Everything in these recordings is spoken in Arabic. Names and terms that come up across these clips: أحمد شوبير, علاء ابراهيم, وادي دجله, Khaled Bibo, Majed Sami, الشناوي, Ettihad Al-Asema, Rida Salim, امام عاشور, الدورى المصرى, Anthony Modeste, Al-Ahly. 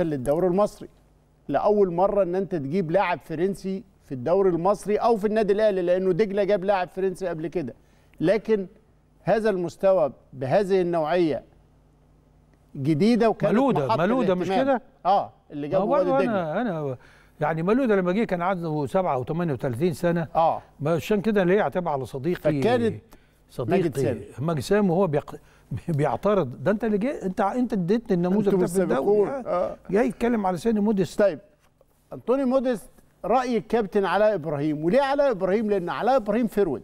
للدوري المصري. لاول مره ان انت تجيب لاعب فرنسي في الدوري المصري او في النادي الاهلي، لانه دجله جاب لاعب فرنسي قبل كده، لكن هذا المستوى بهذه النوعيه جديده وكانت ملوده مش كده؟ اللي جابه وادي دجله. انا يعني ملوده لما جه كان عنده 37 سنه، عشان كده اللي يعتب على صديقي ماجد سامي، وهو بيعترض. ده انت اللي جاي، انت اديتني النموذج ده في الدوري، جاي يتكلم على سيدي موديست. طيب انطوني موديست، راي الكابتن علاء ابراهيم. وليه علاء ابراهيم؟ لان علاء ابراهيم فرود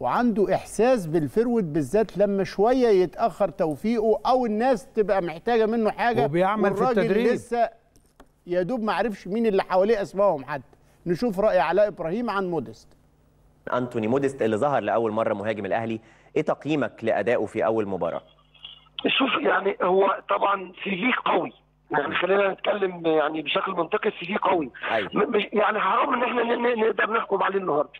وعنده احساس بالفرود، بالذات لما شويه يتاخر توفيقه او الناس تبقى محتاجه منه حاجه، وبيعمل في التدريب لسه يا دوب ما عرفش مين اللي حواليه اسمائهم حد. نشوف راي علاء ابراهيم عن موديست. أنتوني موديست اللي ظهر لأول مرة مهاجم الأهلي، إيه تقييمك لأدائه في أول مباراة؟ شوف، يعني هو طبعا سيجيه قوي، يعني خلينا نتكلم يعني بشكل منطقي، سيجيه قوي. يعني حرام إن إحنا نقدر نحكم عليه النهارده،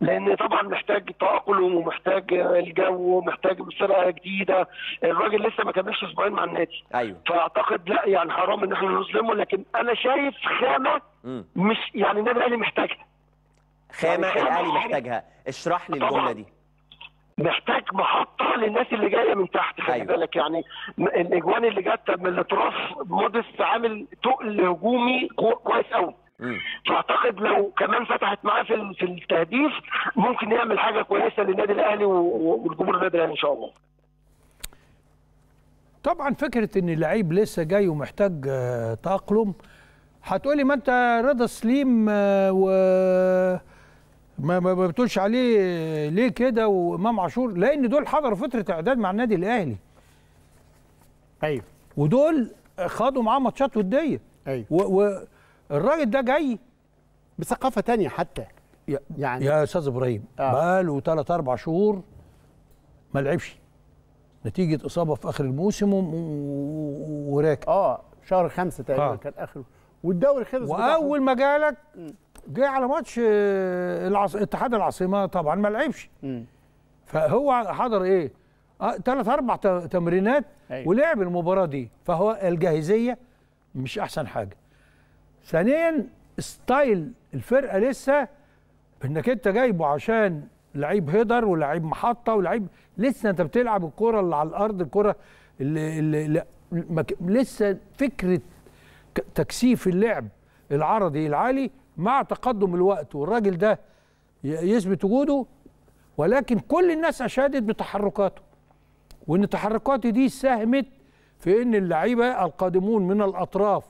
لأن طبعا محتاج تأقلم ومحتاج الجو ومحتاج فرقة جديدة، الراجل لسه ما كملش أسبوعين مع النادي. فأعتقد لا، يعني حرام إن إحنا نظلمه، لكن أنا شايف خامة مش يعني النادي الأهلي محتاجها. خامة الأهلي محتاجها، اشرح لي الجملة دي. محتاج محطة للناس اللي جاية من تحت، خلي بالك. يعني الأجوان اللي جت من الأطراف، موديست عامل تقل هجومي كويس قوي، فأعتقد لو كمان فتحت معاه في التهديف ممكن يعمل حاجة كويسة للنادي الأهلي والجمهور النادي الأهلي إن شاء الله. طبعًا فكرة إن اللعيب لسه جاي ومحتاج تأقلم، هتقولي ما أنت رضا سليم و ما بتقولش عليه ليه كده، وامام عاشور، لان دول حضروا فتره اعداد مع النادي الاهلي. ايوه، ودول خدوا معاه ماتشات وديه. ايوه، والراجل ده جاي بثقافه ثانيه حتى. يعني يا استاذ ابراهيم بقاله 3-4 شهور ما لعبش نتيجه اصابه في اخر الموسم وراكب. شهر 5 تقريبا كان اخره، والدوري خلص. واول ما جالك جه على ماتش اتحاد العاصمه، طبعا ما لعبش. فهو حضر ايه؟ 3-4 تمرينات. ولعب المباراه دي، فهو الجاهزيه مش احسن حاجه. ثانيا، ستايل الفرقه لسه، انك انت جايبه عشان لعيب هيدر ولعيب محطه ولعيب لسه انت بتلعب الكره اللي على الارض، الكره اللي لسه فكره تكثيف اللعب العرضي العالي مع تقدم الوقت، والراجل ده يثبت وجوده. ولكن كل الناس اشادت بتحركاته، وان تحركاته دي ساهمت في ان اللعيبه القادمون من الاطراف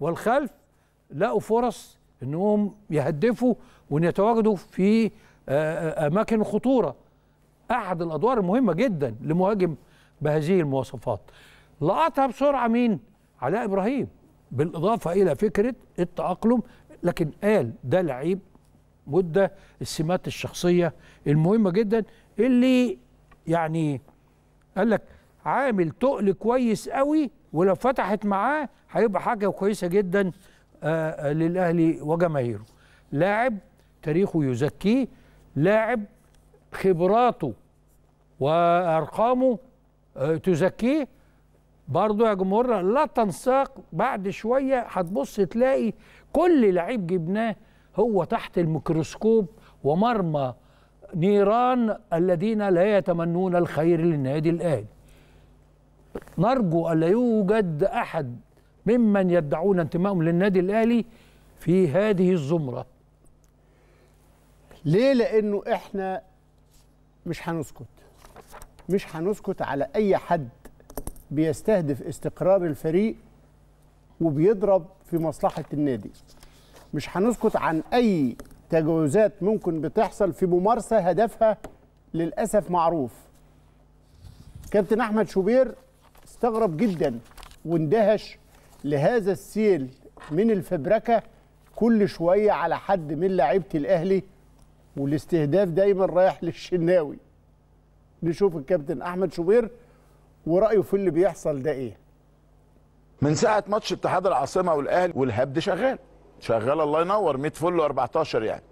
والخلف لقوا فرص انهم يهدفوا وان يتواجدوا في اماكن خطوره. احد الادوار المهمه جدا لمهاجم بهذه المواصفات لقطها بسرعه مين؟ علاء ابراهيم، بالاضافه الى فكره التاقلم. لكن قال ده لعيب مده السمات الشخصيه المهمه جدا، اللي يعني قال لك عامل تقل كويس قوي، ولو فتحت معاه هيبقى حاجه كويسه جدا للاهلي وجماهيره. لاعب تاريخه يزكيه، لاعب خبراته وارقامه تزكيه برضه. يا جمهور لا تنساق، بعد شويه هتبص تلاقي كل لعيب جبناه هو تحت الميكروسكوب ومرمى نيران الذين لا يتمنون الخير للنادي الاهلي. نرجو ألا يوجد أحد ممن يدعون انتمائهم للنادي الأهلي في هذه الزمرة. ليه؟ لأنه إحنا مش هنسكت على أي حد بيستهدف استقرار الفريق وبيضرب في مصلحة النادي. مش هنسكت عن أي تجاوزات ممكن بتحصل في ممارسة هدفها للأسف معروف. كابتن أحمد شوبير استغرب جدا واندهش لهذا السيل من الفبركة كل شوية على حد من لاعيبة الأهلي، والاستهداف دايما رايح للشناوي. نشوف الكابتن أحمد شوبير ورأيه في اللي بيحصل ده إيه. من ساعة ماتش اتحاد العاصمة والأهلي والهبد شغال الله ينور، 100 فل و14 يعني.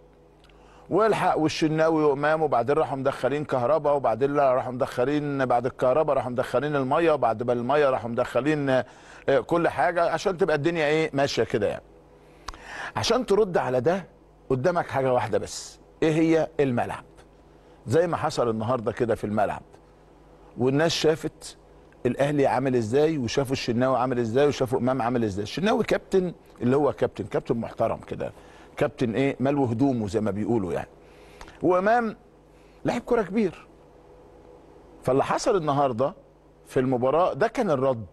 والحق والشناوي وامام، وبعدين راحوا مدخلين كهرباء، وبعدين راحوا مدخلين بعد الكهرباء راحوا مدخلين الميه، وبعد ما الميه راحوا مدخلين كل حاجه عشان تبقى الدنيا ايه ماشيه كده يعني. عشان ترد على ده قدامك حاجه واحده بس، ايه هي؟ الملعب. زي ما حصل النهارده كده في الملعب، والناس شافت الاهلي عامل ازاي، وشافوا الشناوي عامل ازاي، وشافوا امام عامل ازاي. الشناوي كابتن، اللي هو كابتن محترم كده، كابتن ايه ملو هدومه زي ما بيقولوا يعني. وامام لاعب كره كبير. فاللي حصل النهارده في المباراه ده كان الرد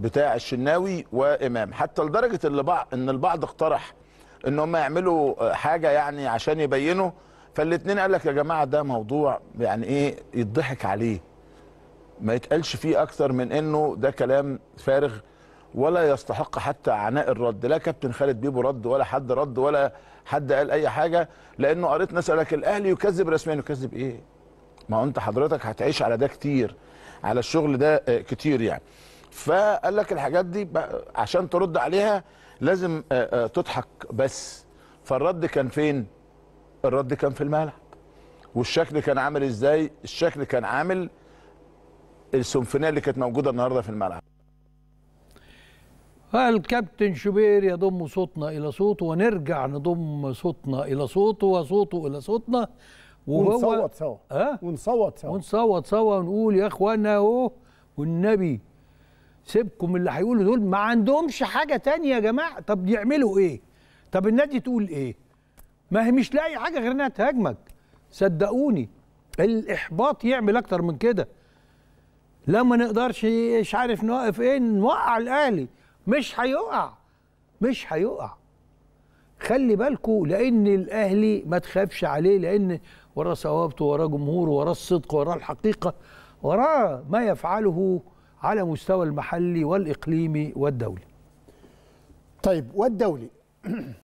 بتاع الشناوي وامام، حتى لدرجه ان البعض اقترح ان هم يعملوا حاجه يعني عشان يبينوا، فالاثنين قال لك يا جماعه ده موضوع يعني ايه يضحك عليه، ما يتقالش فيه اكتر من انه ده كلام فارغ ولا يستحق حتى عناء الرد. لا كابتن خالد بيبو رد، ولا حد رد، ولا حد قال اي حاجه، لانه قريت ناس قال لك الاهلي يكذب رسميا. يكذب ايه؟ ما هو انت حضرتك هتعيش على ده كتير، على الشغل ده كتير يعني. فقال لك الحاجات دي عشان ترد عليها لازم تضحك بس. فالرد كان فين؟ الرد كان في الملعب. والشكل كان عامل ازاي؟ الشكل كان عامل السمفونيه اللي كانت موجوده النهارده في الملعب. الكابتن شوبير يضم صوتنا الى صوته، ونرجع نضم صوتنا الى صوته وصوته الى صوتنا، ونصوت سوا ونصوت سوا ونقول يا اخوانا اهو والنبي سيبكم اللي هيقولوا دول، ما عندهمش حاجه تانية يا جماعه. طب يعملوا ايه؟ طب النادي تقول ايه؟ ما هي مش لاقي حاجه غير انها تهاجمك. صدقوني الاحباط يعمل اكتر من كده. لما نقدرش مش عارف نوقف ايه، نوقع الاهلي. مش هيقع، مش هيقع. خلي بالكوا، لان الاهلي ما تخافش عليه، لان وراه ثوابته، وراه جمهوره، وراه الصدق، وراه الحقيقه، وراه ما يفعله على مستوى المحلي والاقليمي والدولي. طيب والدولي